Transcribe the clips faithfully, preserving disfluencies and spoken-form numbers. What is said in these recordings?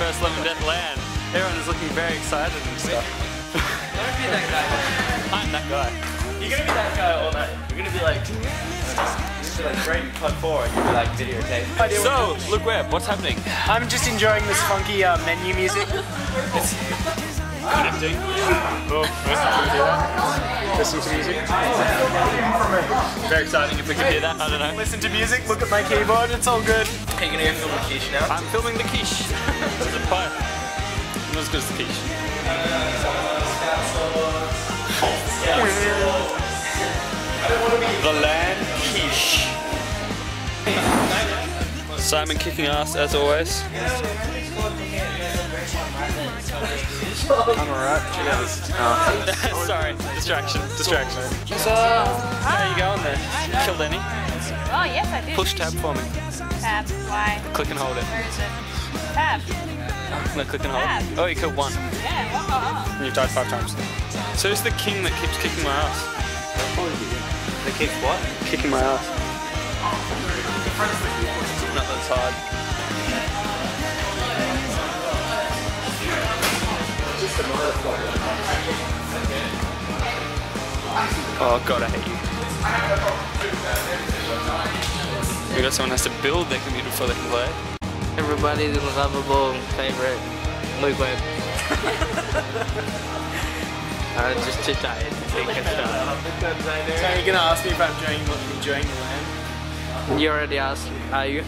first Lemon Death LAN. Everyone is looking very excited and stuff. Don't be that guy. I'm that guy. You're gonna be that guy all night. You're gonna be like, you're gonna be like great COD Four, and you'll be like video tape. So, Luke Webb, what's happening? I'm just enjoying this funky uh, menu music. Connecting. Oh, listen to music. Very exciting if we could hear that. I don't know. Listen to music, look at my keyboard, it's all good. Are you going to go film the quiche now? I'm filming the quiche. It's a pie. Not as good as the quiche. The land quiche. Simon kicking ass as always. I'm alright. Oh. Sorry, distraction, distraction. So, how are you going there? Killed any? Oh yes, I did. Push tab for me. Tab, why? Click and hold it. Where is it? Tab. No, click and hold. Tab. Oh, you killed one. Yeah, oh, oh. And you've died five times. So who's the king that keeps kicking my ass? The king what? Kicking my ass. Not that's hard. Oh god, I hate you. We got someone has to build their computer before they can play. Everybody's lovable favorite, Luke Webb. I'm just too tired to think of stuff. So you're gonna ask me if I'm enjoying, enjoying the land? You already asked. Are you?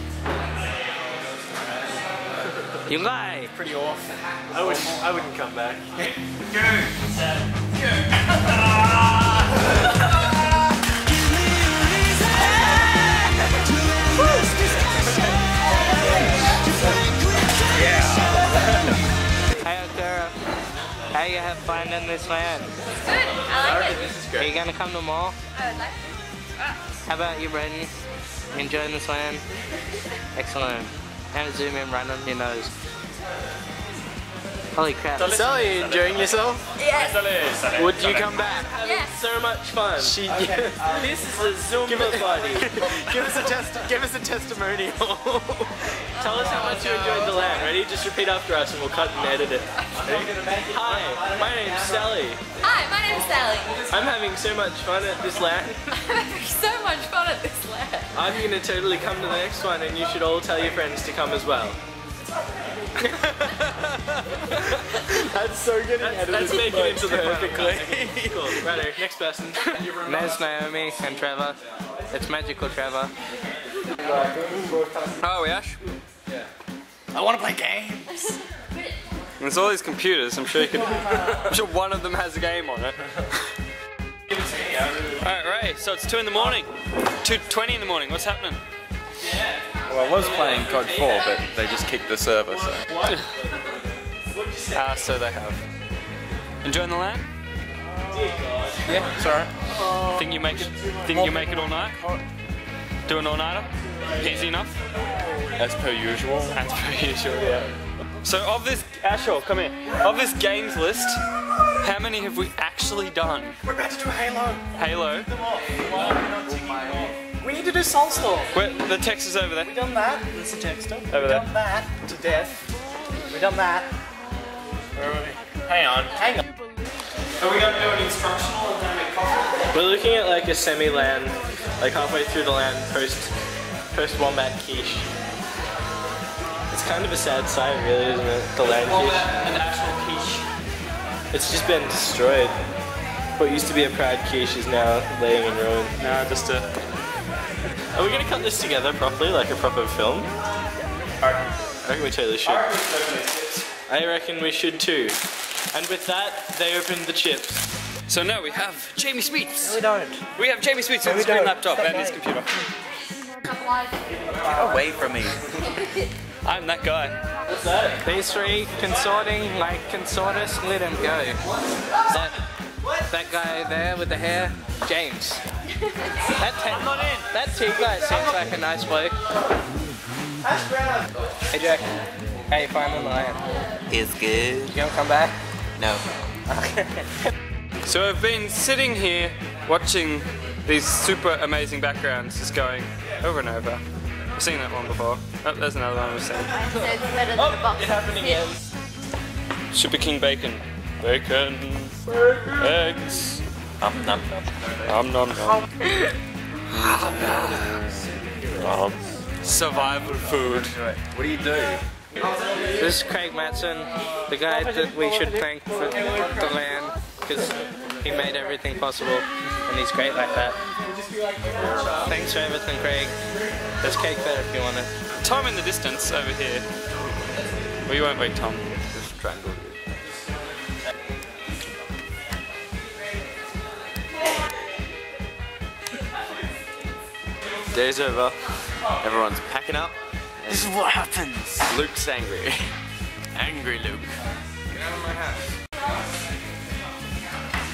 You lie! Pretty awful. I wouldn't, I wouldn't come back. Go! Yeah! Hey Akira, how you have fun in this land? It's good, I like I it. This is good. Are you going to come to the mall? I would like to. Wow. How about you, Brandon? Enjoying this land? Excellent. And zoom in right on your nose. Holy crap. Sally, are you enjoying yourself? Yes. Would you come back? Having yes. so much fun. She, okay. um, this is a Zumba party. give, us a test, give us a testimonial. Tell us how much you enjoyed the land. Ready? Just repeat after us and we'll cut and edit it. Hi, my name's Sally. Hi, my name's Sally. I'm having so much fun at this land. I'm having so much fun at this land. I'm going to totally come to the next one and you should all tell your friends to come as well. That's so good. That's, that's making it into the perfect clip. Cool. Righto, next person. There's Naomi and Trevor. It's magical Trevor. How are we, Ash? Yeah. I want to play games. There's all these computers, I'm sure you can. I'm sure one of them has a game on it. Alright, Ray, so it's two in the morning. two twenty in the morning, what's happening? Yeah. Well, I was playing COD Four, but they just kicked the server, so. Ah, uh, so they have. Enjoying the land? Yeah, sorry. Think you make it? Think you make it all night? Do an all-nighter? Easy enough. As per usual. As per usual, yeah. So of this, Ashore, come here. Of this games list, how many have we actually done? We're about to do Halo. Halo. Halo. We need to do Soulstorm. Wait, the text is over there. We've done that. That's the text. Over We've there. We've done that to death. We've done that. Where are we? Hang on. Hang on. Are we going to do an instructional and then make coffee? We're looking at like a semi-land, like halfway through the land, post, post Wombat Quiche. It's kind of a sad sight really, isn't it? The land Wombat quiche. And actual quiche. It's just been destroyed. What used to be a proud quiche is now laying in ruin. No, just a... Are we going to cut this together properly, like a proper film? I reckon we totally should. I reckon we should too. And with that, they opened the chips. So now we have Jamie Sweets. No, we don't. We have Jamie Sweets no, on his green laptop and his computer. Get away from me. I'm that guy. What's that? These three consorting like consorters, let him go. That, that guy there with the hair, James. That ten, I'm not in. That two guy seems like a nice bloke. Hey Jack, how you finding the land? It's good. You gonna come back? No. So I've been sitting here watching these super amazing backgrounds just going over and over. seen that one before. Oh, there's another one we've seen. So it's better than oh, the box. It happened again. Super King Bacon. Bacon. Bacon. Eggs. Um, nom, nom. Um, nom, nom. um, survival food. What do you do? This is Craig Mattson, the guy that we should thank for the land, because he made everything possible, and he's great like that. Thanks for everything, Craig. There's cake there if you want it. Tom in the distance over here. Well, you won't wake Tom. Just strangle you. Day's over. Everyone's packing up. This is what happens. Luke's angry. Angry Luke. Get out of my house.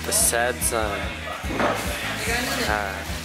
The sad zone. Uh,